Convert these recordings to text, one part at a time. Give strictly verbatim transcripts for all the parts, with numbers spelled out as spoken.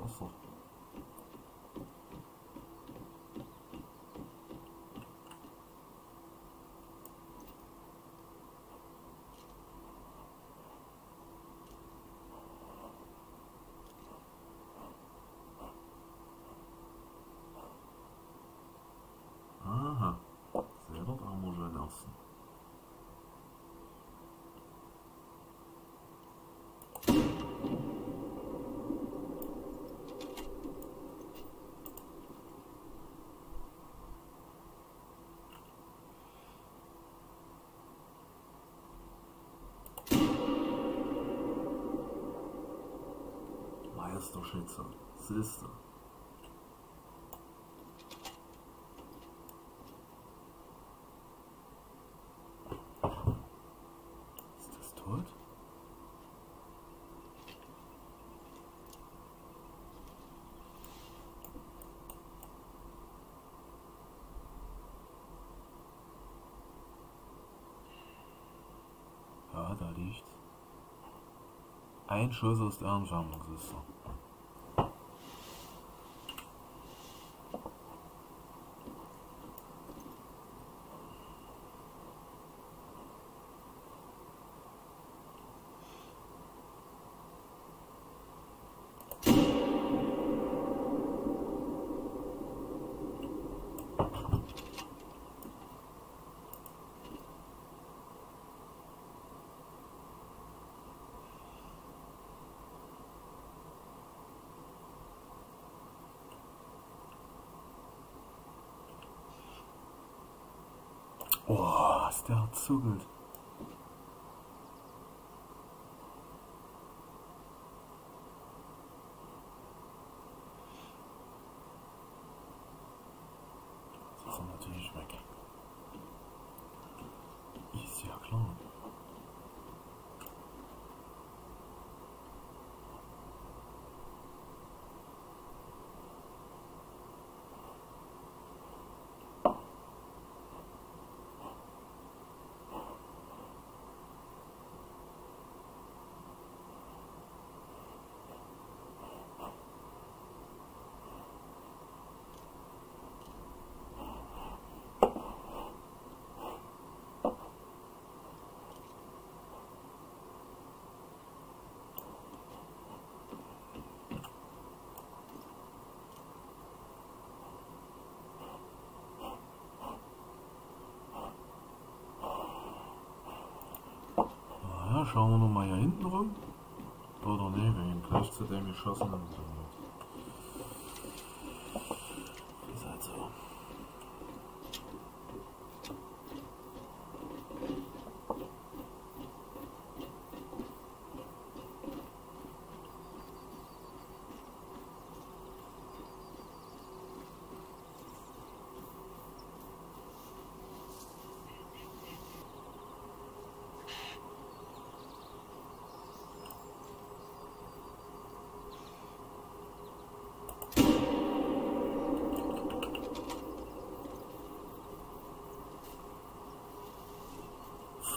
Aha. Aha. Sehr dort auch mal schön lassen. Das ist doch Schätze, siehst du. Ist das tot? Ja, da liegt ein Schuss aus der Armsammlung, siehst du. Boah, ist der hart zuckelt. Das ist natürlich weg. Ist ja klar. Schauen wir noch mal hier hinten rum. Oder ne, wir gehen gleich zu dem geschossenen. Ist halt so.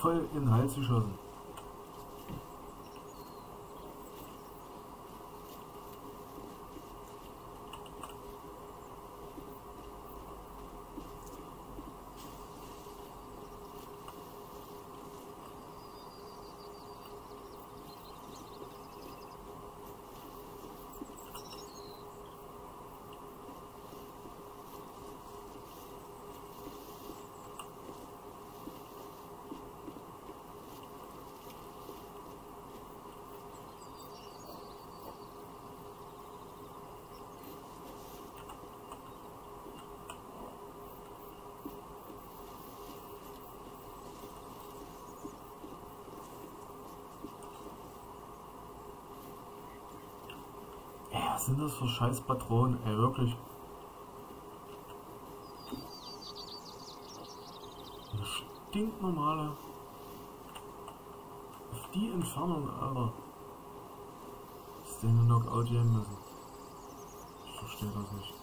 Voll in den Hals geschossen. Was sind das für scheiß Patronen, ey, wirklich? Eine stinknormale. Auf die Entfernung, Alter. Ist den Knockout gehen müssen. Ich verstehe das nicht.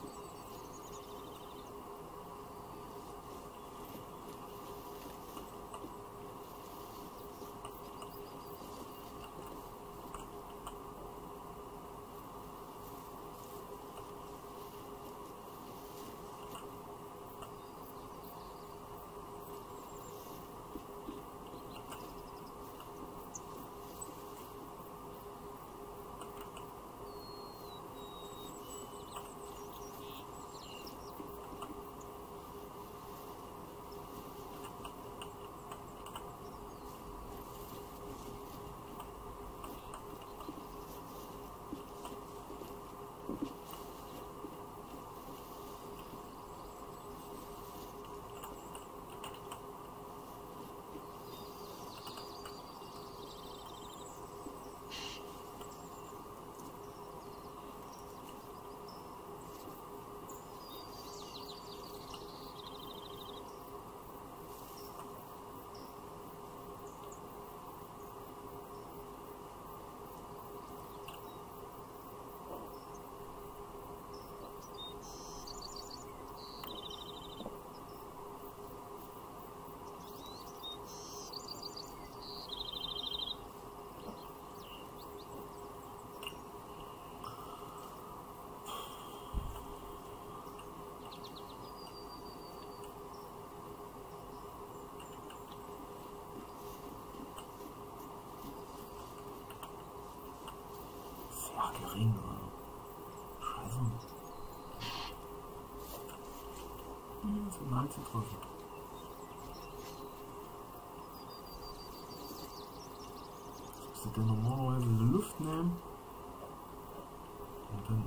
Ach, der Regen. Scheiße. Hm, das ist im Hand zu drücken. Ich müsste den normalerweise in die Luft nehmen. Und dann.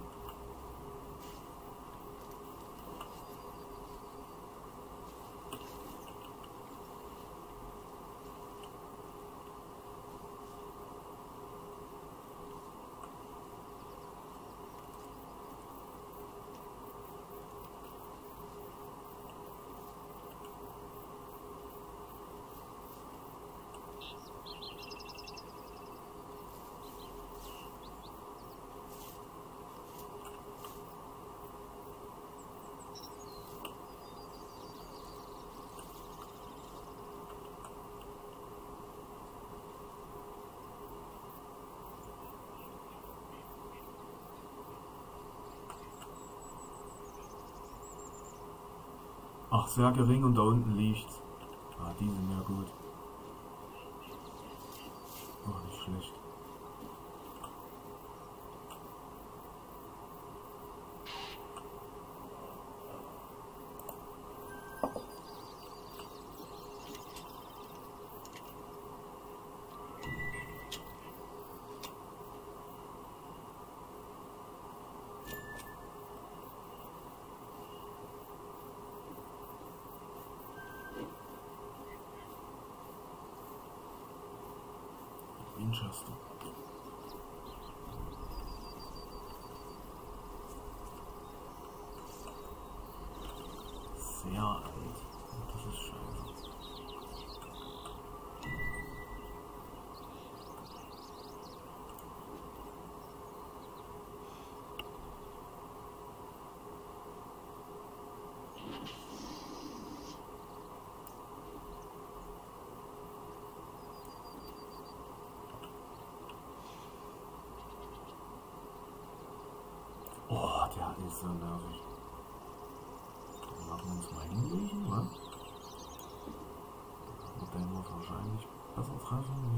Ach, sehr gering und da unten liegt's. Ah, die sind ja gut. Ach, nicht schlecht. Interesting. Sehr alt. Das ist scheiße. Oh, der ist so nervig. Dann machen wir uns mal hinlegen, ne? Und dann muss wahrscheinlich besser treffen.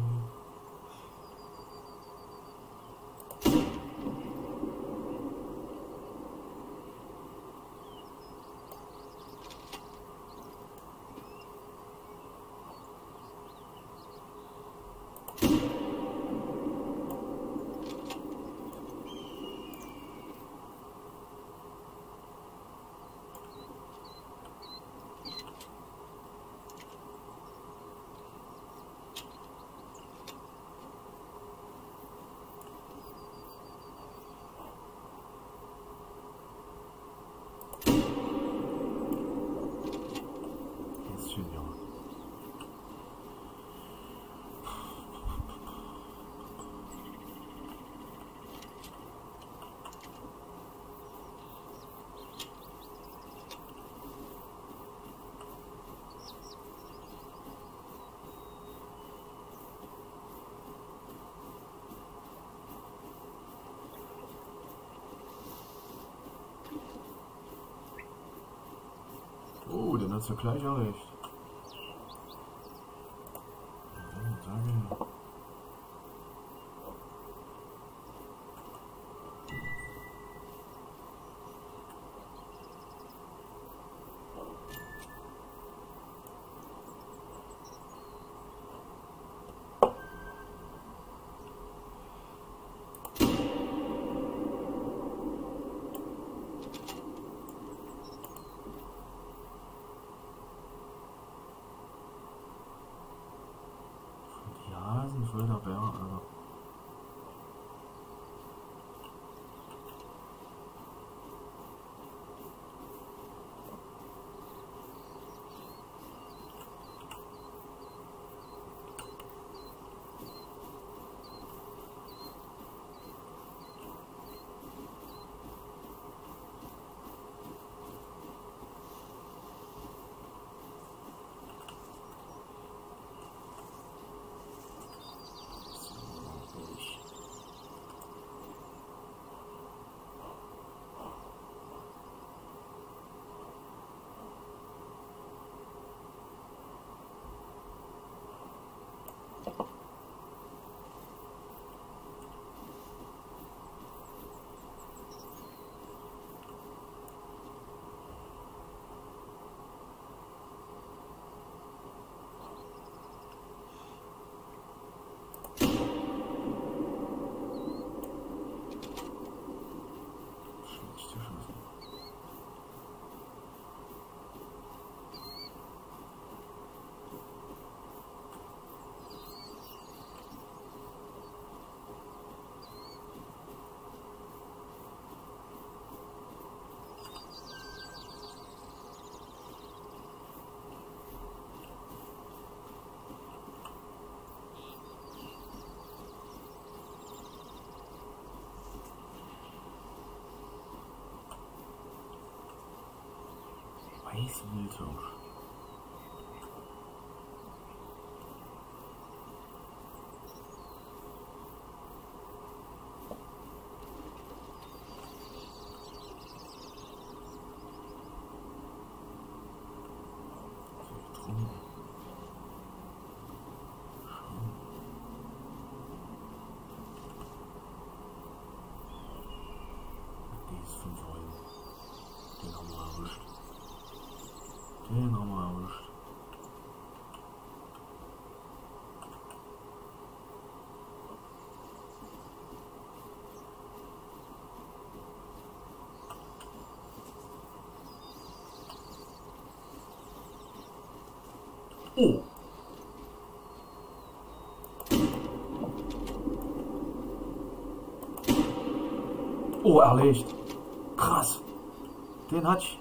Oh, dann hat's ja gleich auch recht. Eiswildhof. Den haben wir erwischt. Oh! Oh, erlegt. Krass. Den hatte ich.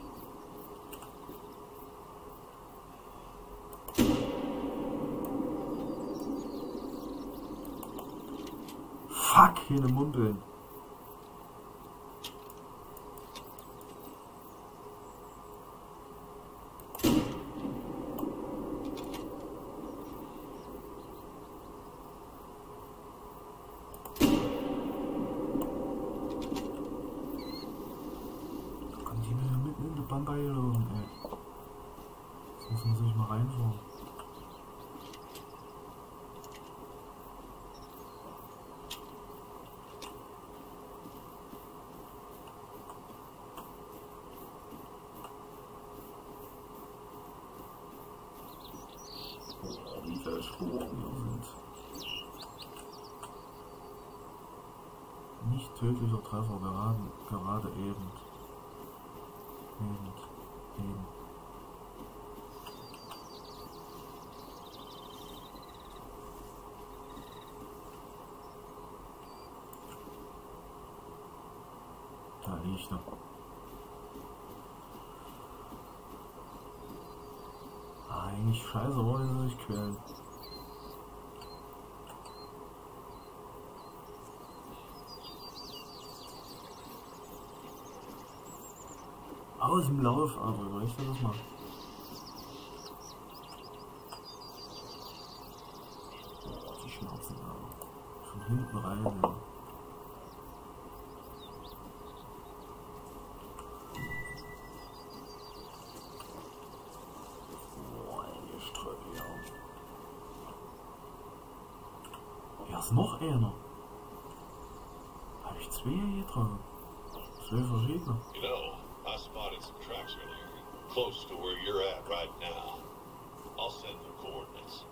Fuck, hier eine Mumpeln. Kommen die mir mitten in die Bampe gelaufen, ey. Sonst muss ich mal reinfahren. Nicht tödlicher Treffer, gerade, gerade eben. Eben, eben. Da liegt er. Eigentlich scheiße, wollen sie sich quälen. Aus dem Lauf, aber also, ich will das mal. Oh, die Schmerzen, aber. Von hinten rein, ja. Oh, eine Ströbel. Ja, ist noch einer. Habe ich zwei hier dran? Zwei verschiedene. Genau. I spotted some tracks earlier, close to where you're at right now. I'll send the coordinates.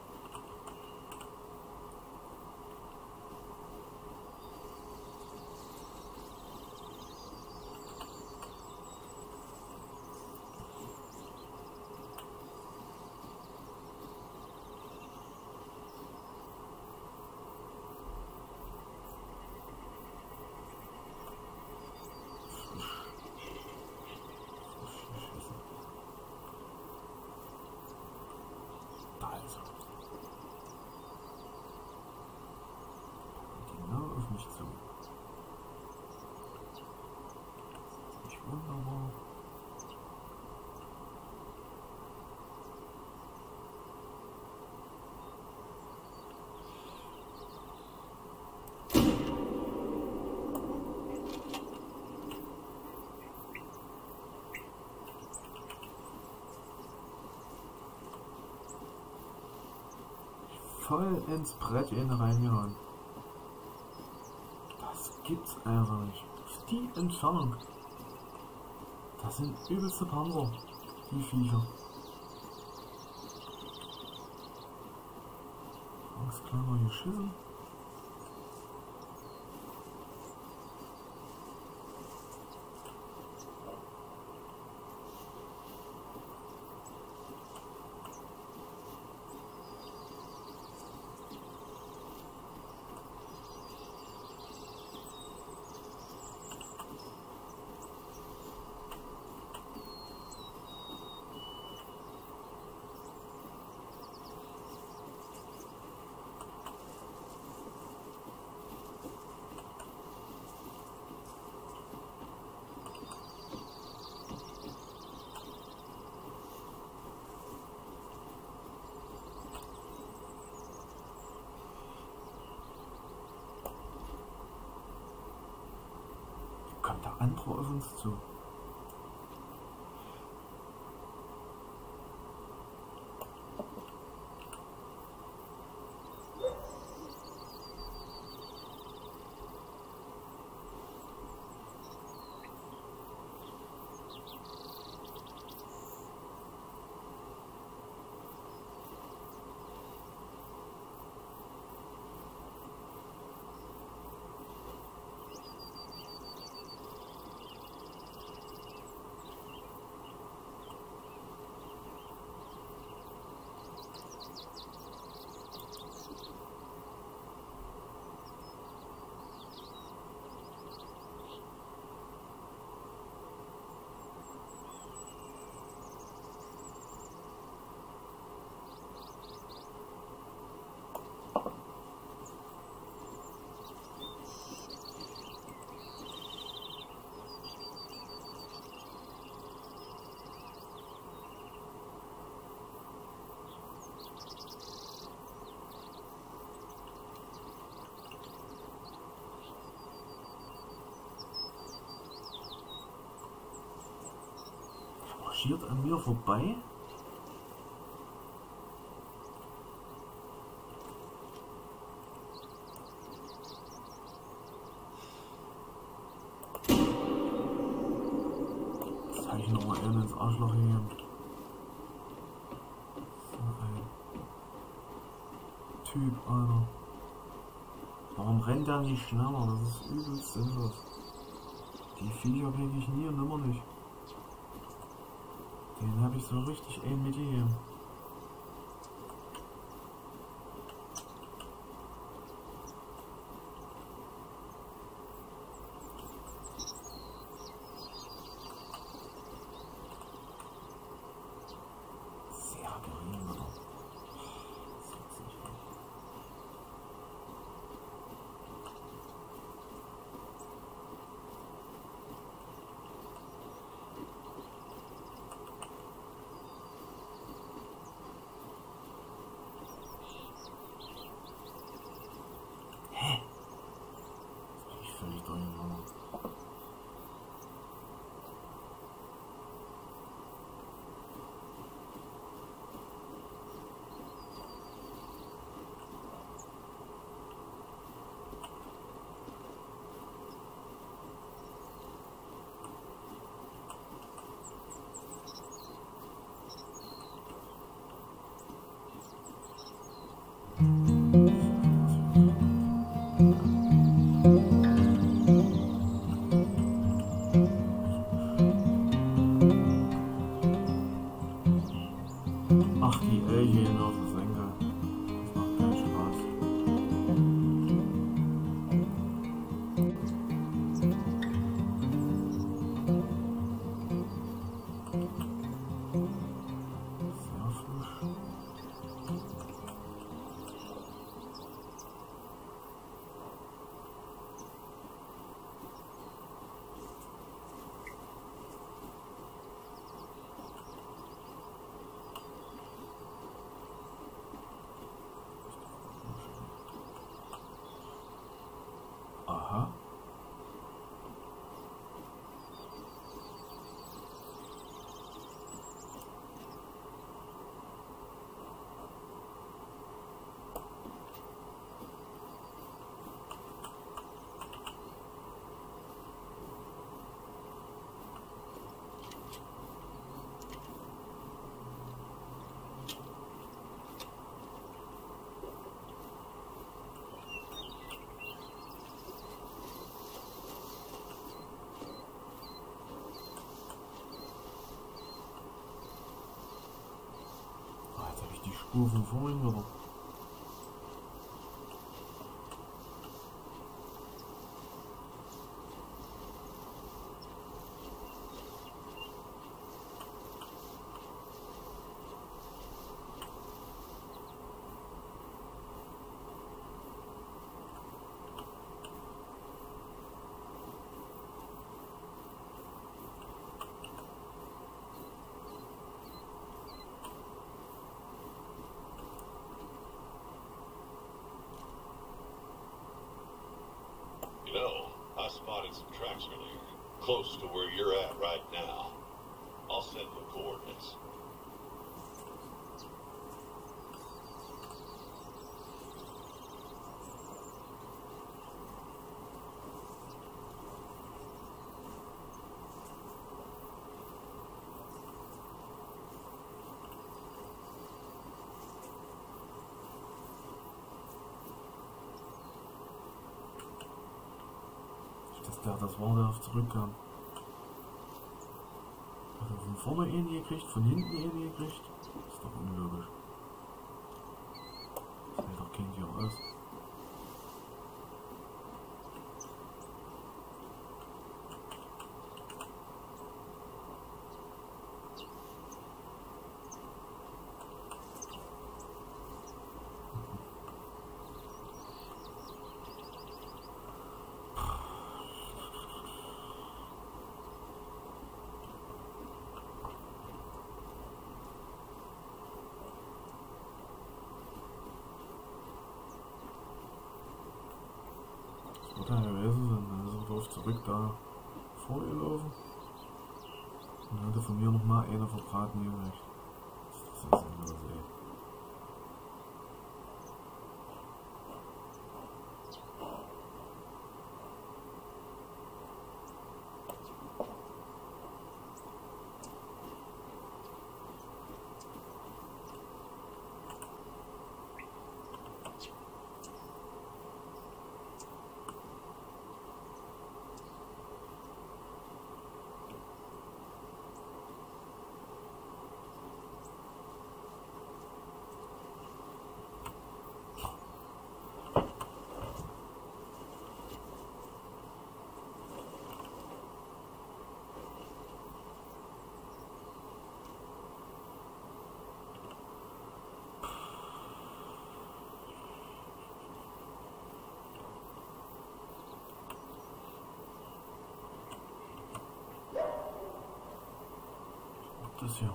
Genau auf mich zu. Ich wunderbar. Voll ins Brett in reingehauen. Das gibt's einfach nicht. Die Entfernung. Das sind übelste Panzer, die Viecher. Angst klar mal hier schießen. bekannter Andro auf uns zu. An mir vorbei. Jetzt habe ich nochmal einen ins Arschloch hier. So ein Typ, Alter. Warum rennt der nicht schneller? Das ist übelst sinnlos. Die Viecher kriege ich nie und immer nicht. Den habe ich so richtig ein mit hier. Sehr gering, oder? Spur von vorhin, oder? Bell, I spotted some tracks earlier. close to where you're at right now. I'll send the coordinates. Da das Waldorf zurückkam. Hat er von vorne ihn gekriegt, von hinten ihn gekriegt? Das ist doch unlogisch. Das hält doch kein Tier aus. Da gewesen sind, dann ist er drauf zurück da vorgelaufen und hatte von mir nochmal einer verbraten übrig. Das ist das andere, ey. Das hier.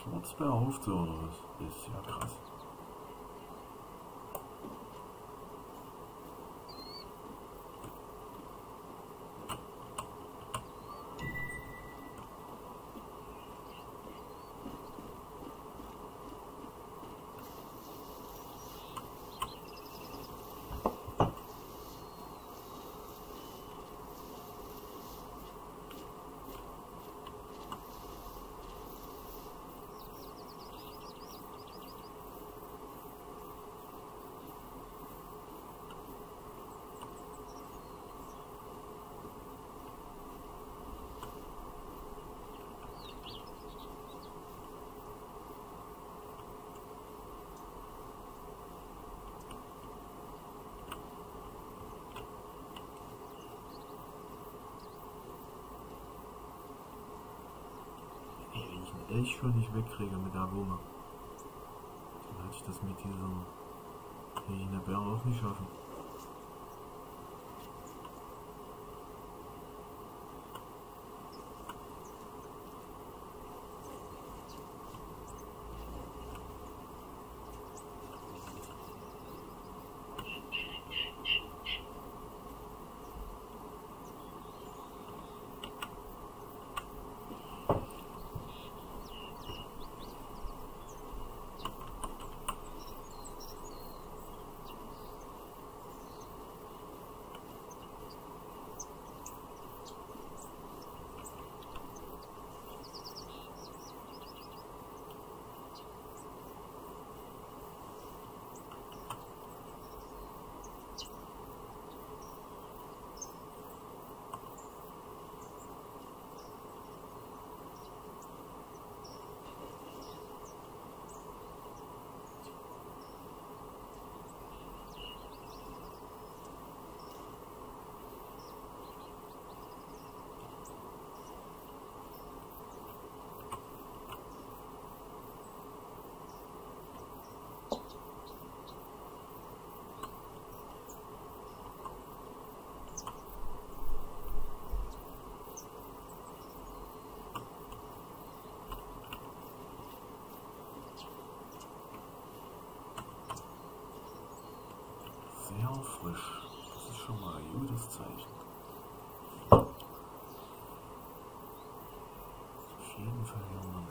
Schwarzbär Hofte oder was? Das ist ja krass. Ich schon nicht wegkriege mit der Wumme. Dann hätte ich das mit dieser riechenden Bäre auch nicht schaffen. mehr und frisch. Das ist schon mal ein gutes Zeichen. Auf jeden Fall hier mal her.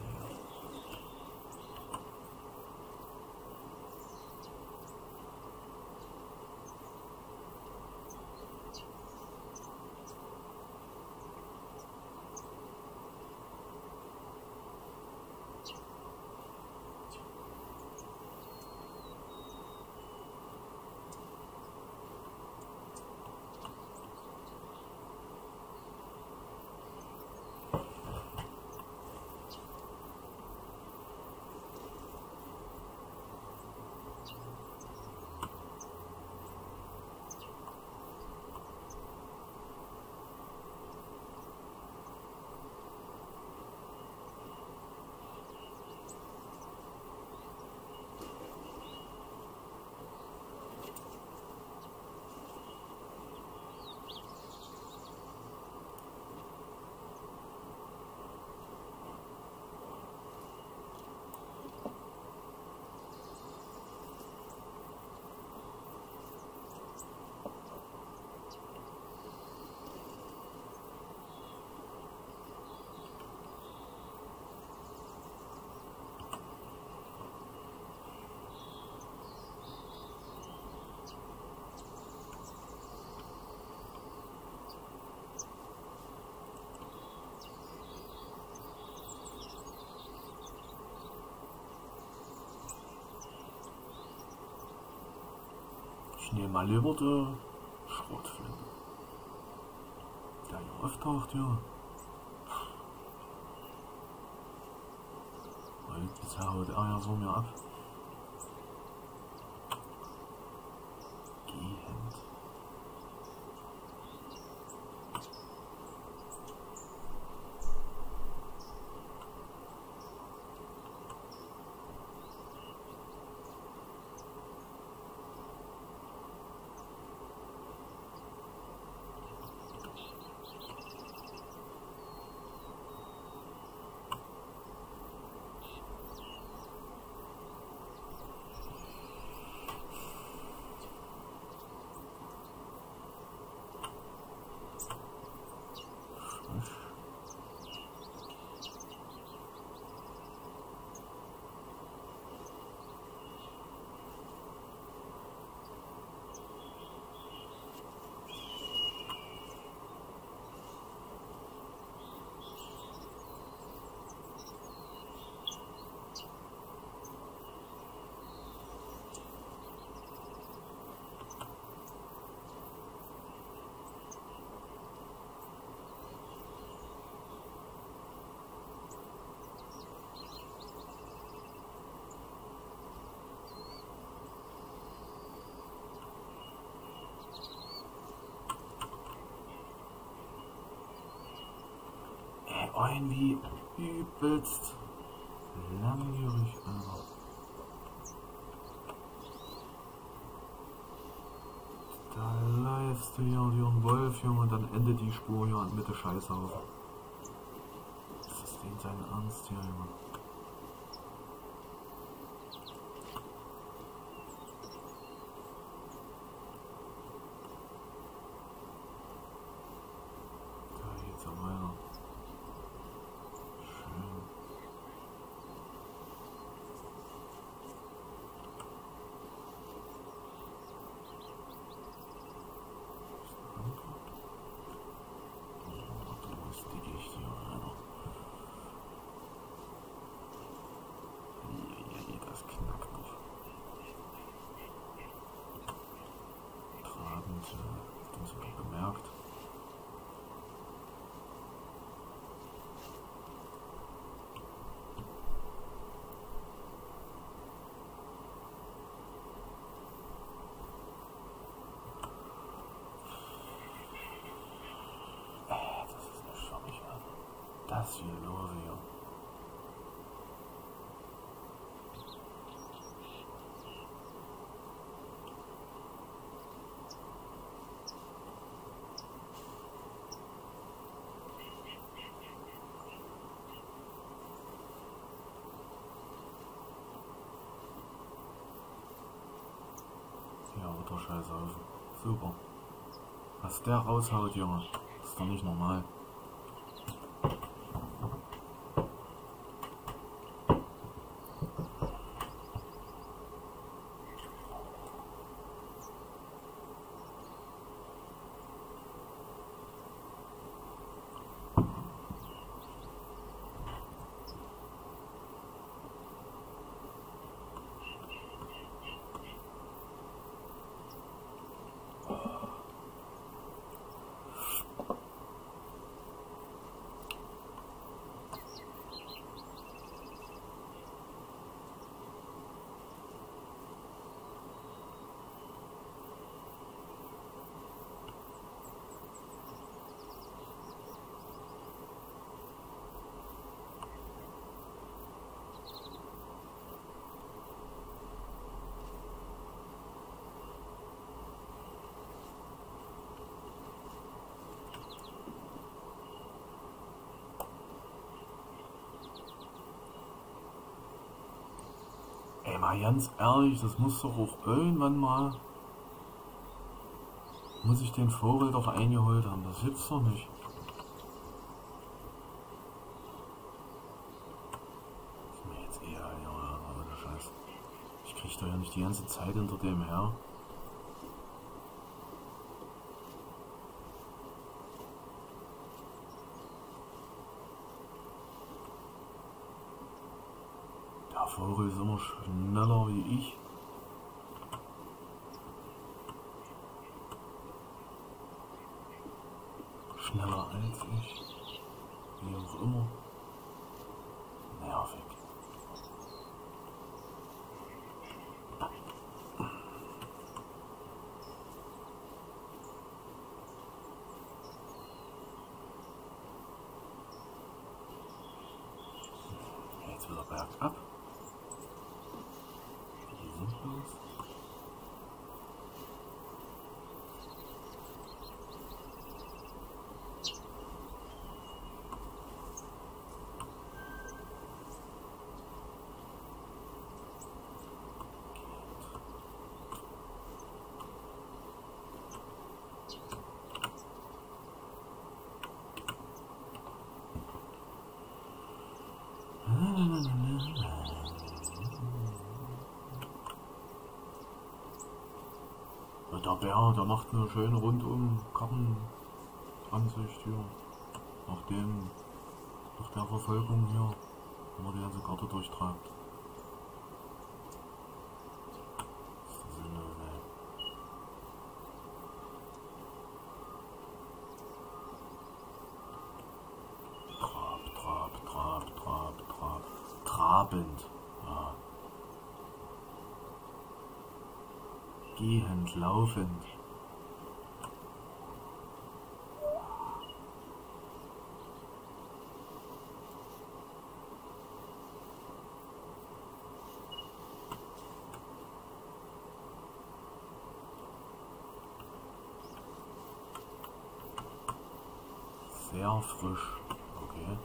Ich nehme eine Leberte Schrotflinte. Der hier auftaucht, ja. Und jetzt haut er ja so mir ab. Gehend. Ein wie übelst langwierig, aber da läufst du hier und hier ein Wolf, Junge, und dann endet die Spur hier mit der Scheißhaufen. Das ist denn sein Ernst hier, Junge. Das hier los, ja. Ja, aber verdammter Scheißhaufen. Super. Was der raushaut, Junge, ist doch nicht normal. Mal ganz ehrlich, das muss doch auch irgendwann mal, muss ich den Vogel doch eingeholt haben, das gibt's doch nicht. Das ist mir jetzt eher ein Jahr, aber der Scheiß. Ich krieg doch ja nicht die ganze Zeit hinter dem her. Vogel ist immer schneller wie ich. Schneller als ich. Wie auch immer. Nervig. Jetzt wieder bergab. Der Bär, der macht eine schöne rundum Kartenansicht hier. Nach dem, nach der Verfolgung hier, wenn man die ganze Karte durchtreibt. Das ist der Sinn der Welt. Trab, trab, trab, trab, trab. Trabend. Gehend, laufend. Sehr frisch. Okay.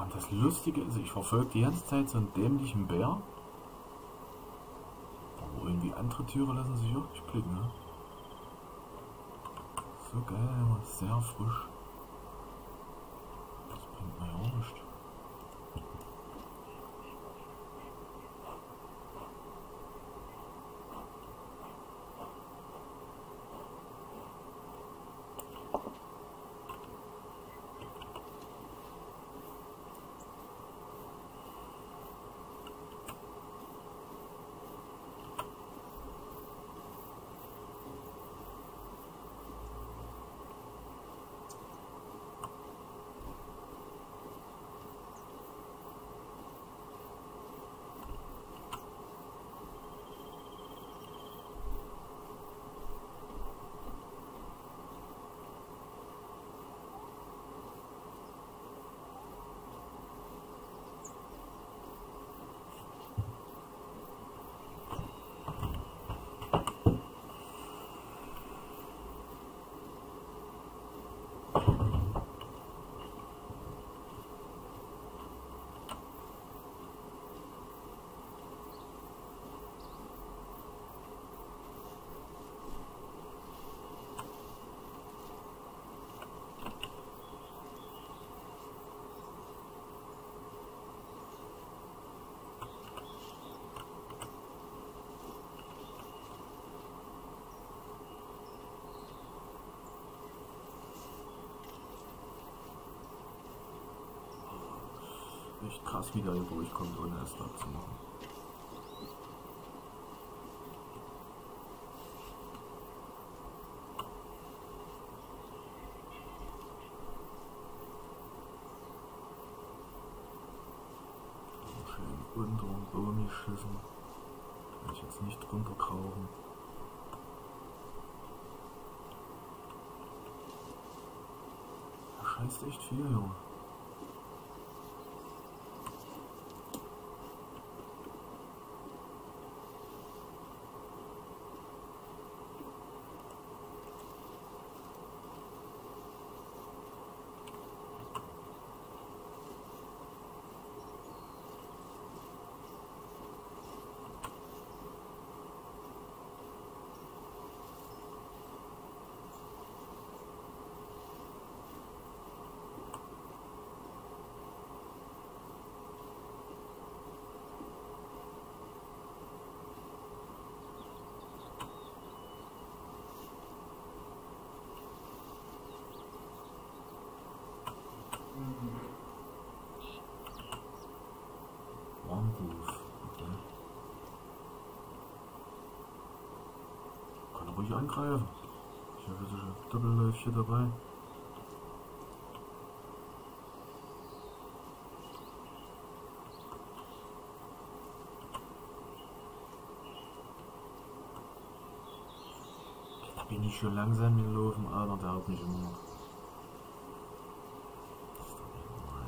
Und das Lustige ist, ich verfolge die ganze Zeit so einen dämlichen Bär. Aber irgendwie andere Tiere lassen sich auch nicht blicken, ne? So geil, sehr frisch. Das bringt mir ja auch nichts. echt krass, wie der hier durchkommt, ohne es dort zu machen. Schön unter den Boden geschissen. Kann ich jetzt nicht drunter krauchen. Da scheißt echt viel, Junge. Ruhig angreifen. Ich habe solche Doppelläufchen dabei. Da bin ich schon langsam gelaufen, aber der haut nicht immer noch. Das ist doch nicht normal.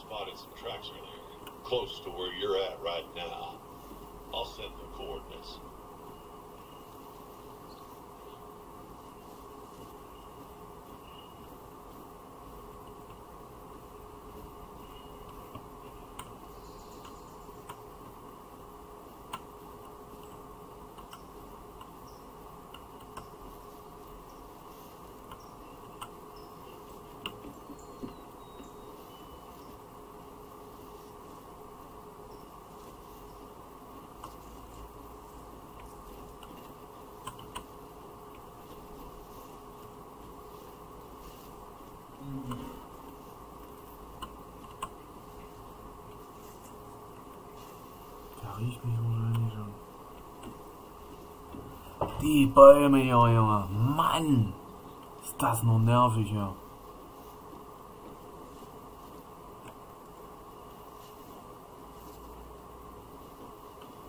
Spotted some tracks earlier, close to where you're at right now. I'll send the coordinates. Riecht mich wahrscheinlich an. Die Bäume hier, Junge. Mann! Ist das nur nervig hier.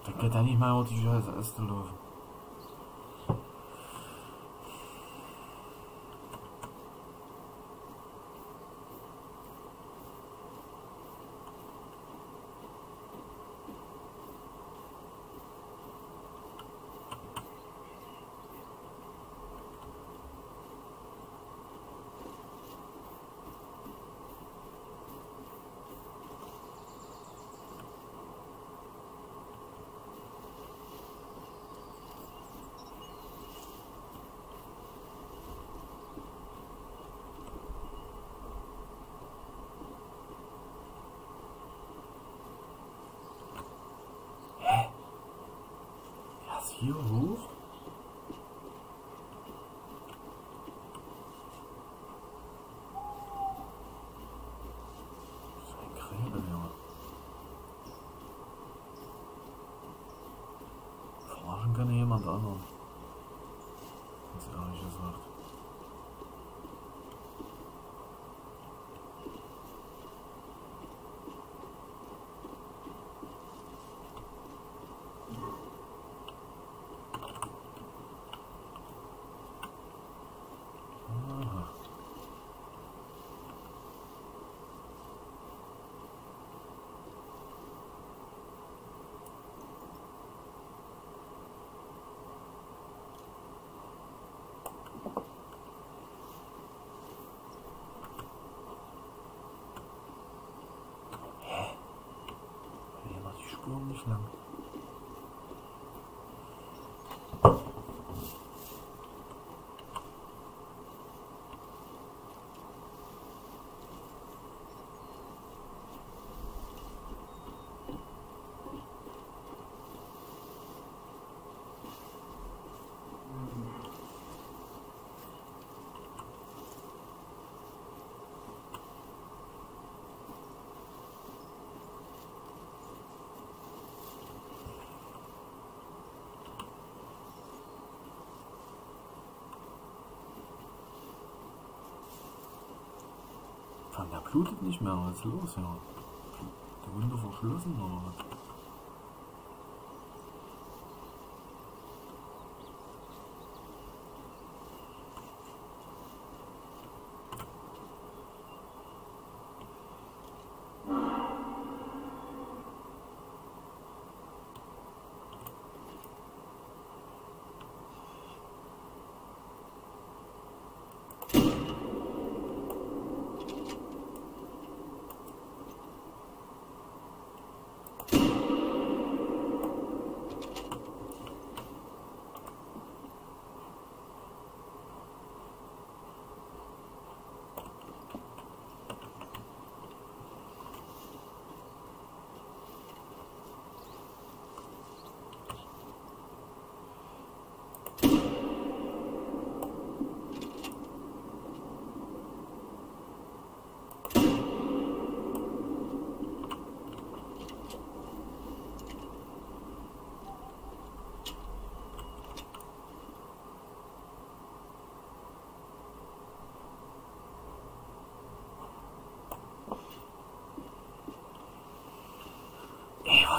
Da geht ja nicht mal über die scheiße Äste laufen. jetzt hier hoch. Kann jemand anderen. Ganz ehrlich gesagt. Aha. Nicht lang. Der blutet nicht mehr, was ist los, ja? Der Wunde verschlossen oder was?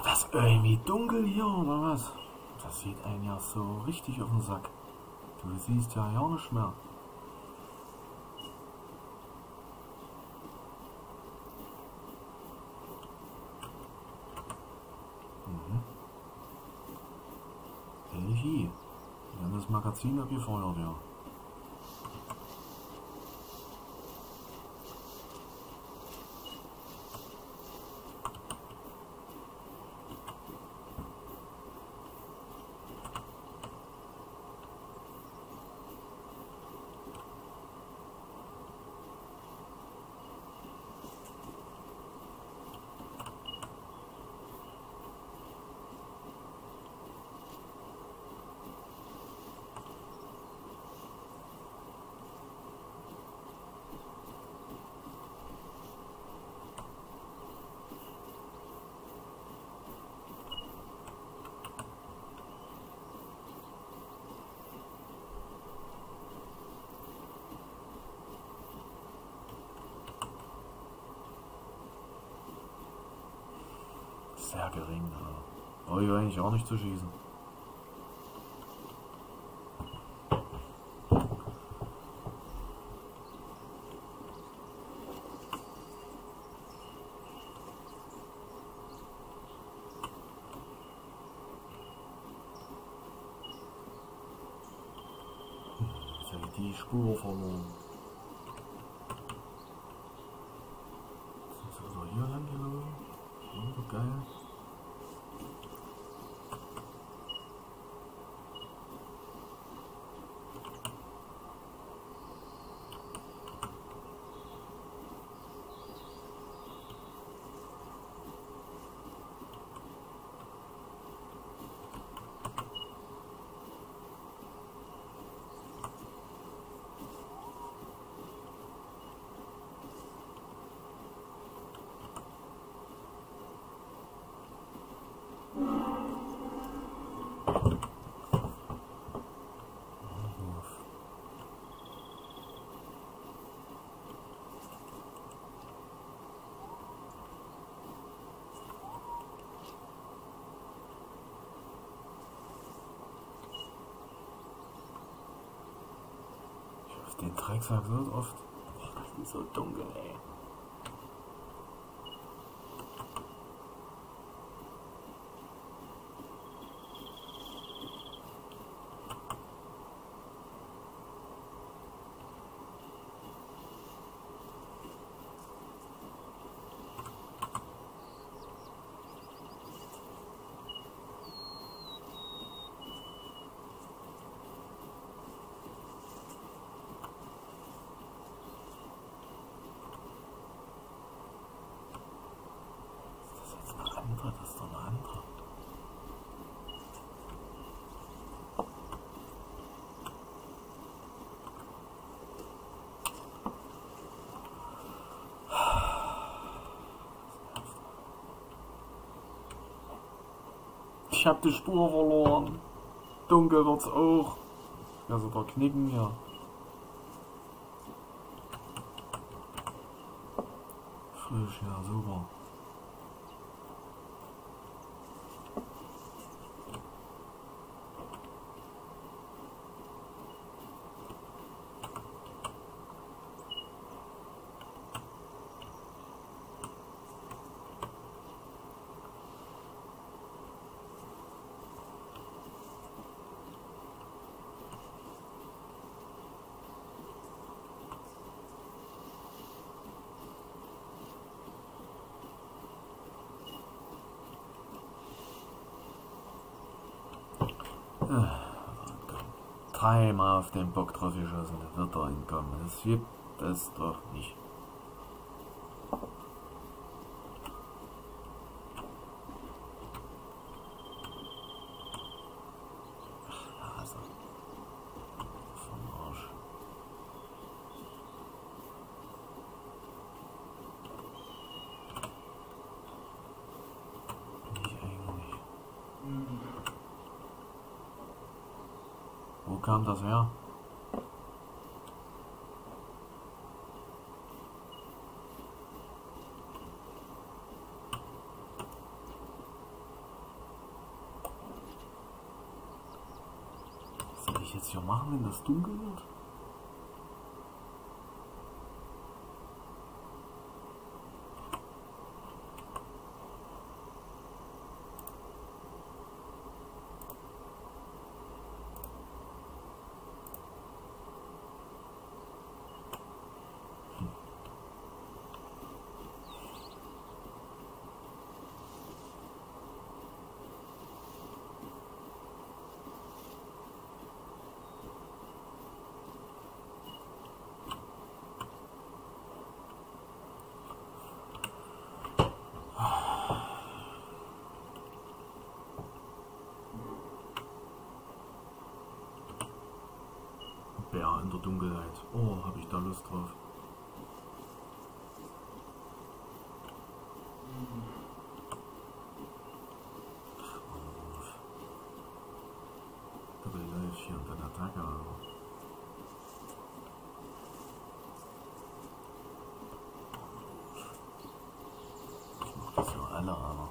Das ist irgendwie dunkel hier oder was? Das sieht einen ja so richtig auf den Sack. Du siehst ja ja nicht mehr. Mhm. Hey, wir haben das Magazin abgefeuert, ja. Sehr gering, aber brauche ich eigentlich auch nicht zu schießen. Jetzt habe ich die Spur verloren. Sind sie wieder hier lang gelaufen? So geil. Dreck verwirrt oft. Boah, das ist so dunkel, ey. Das ist doch eine andere. Ich hab die Spur verloren. Dunkel wird's auch. Ja, sogar knicken hier. Frisch, ja, super. Dreimal auf den Bock drauf geschossen, da wird er hinkommen. Das gibt es doch nicht. Ach, Nase. Vom Arsch. Nicht eigentlich. Mhm. Wo kam das her? Was soll ich jetzt hier machen, wenn das dunkel wird? Ja, in der Dunkelheit. Oh, habe ich da Lust drauf. Double Life hier und dann Attacke. Ich mach das ja alle, aber.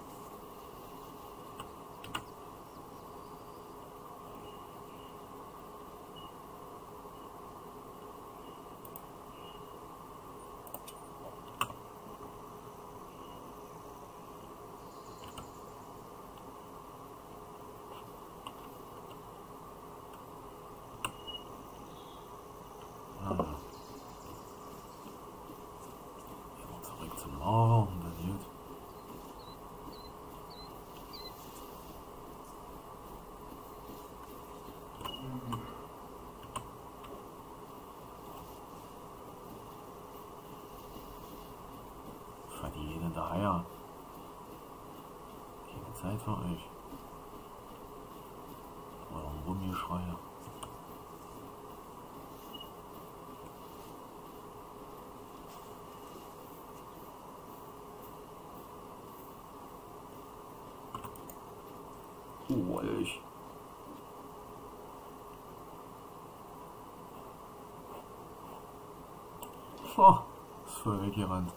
Oh, das ist gut. Fahrt ihr jeden daher? Keine Zeit für euch. Oder ein Rumgeschrei. Oh, ich. Oh, ist voll weggerannt.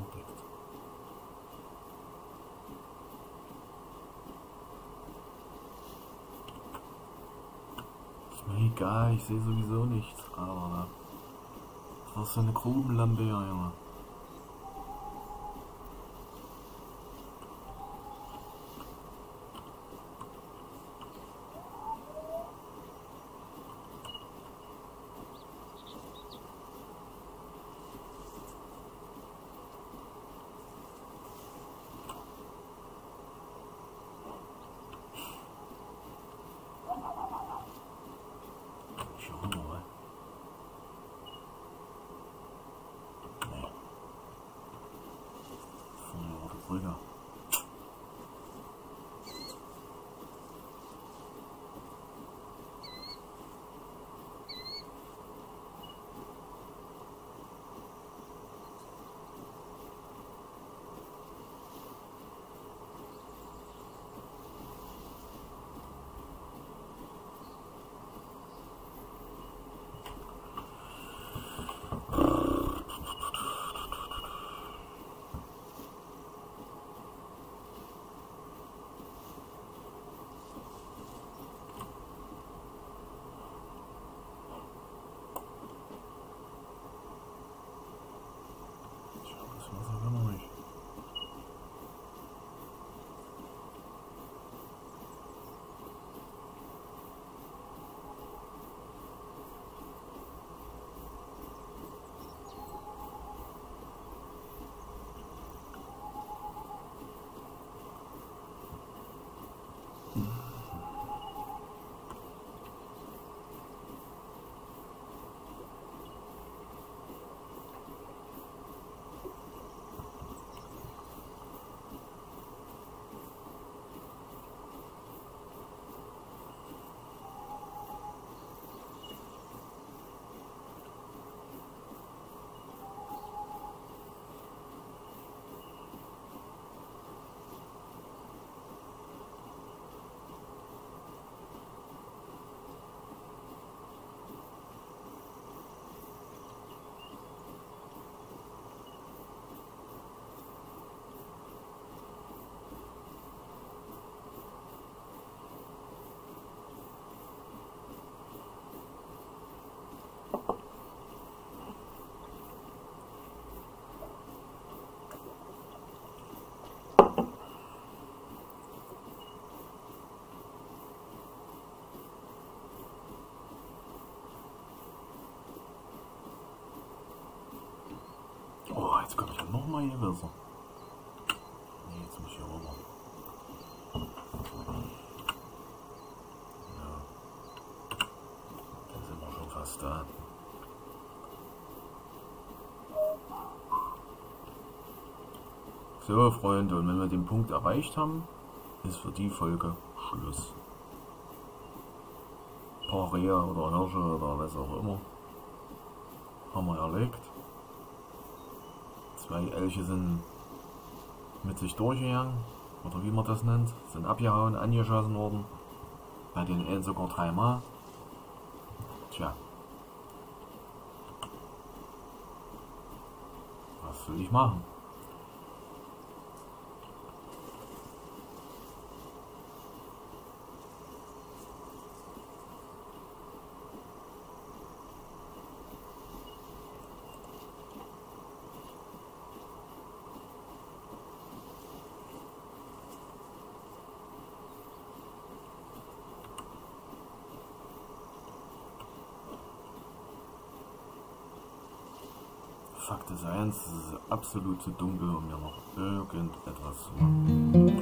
Sinn gibt. Ist mir egal, ich sehe sowieso nichts, aber was ist für eine Grubenlampe, Junge? Jetzt komme ich doch nochmal hier besser. Nee, jetzt muss ich hier rüber. Ja. Da sind wir schon fast da. So, Freunde, und wenn wir den Punkt erreicht haben, ist für die Folge Schluss. Ein paar Rehe oder Hirsche oder was auch immer haben wir erlegt. Zwei Elche sind mit sich durchgegangen, oder wie man das nennt, sind abgehauen, angeschossen worden. Bei den einen sogar dreimal. Tja. Was soll ich machen? Fakt ist eins, es ist absolut zu dunkel, um mir noch irgendetwas zu machen.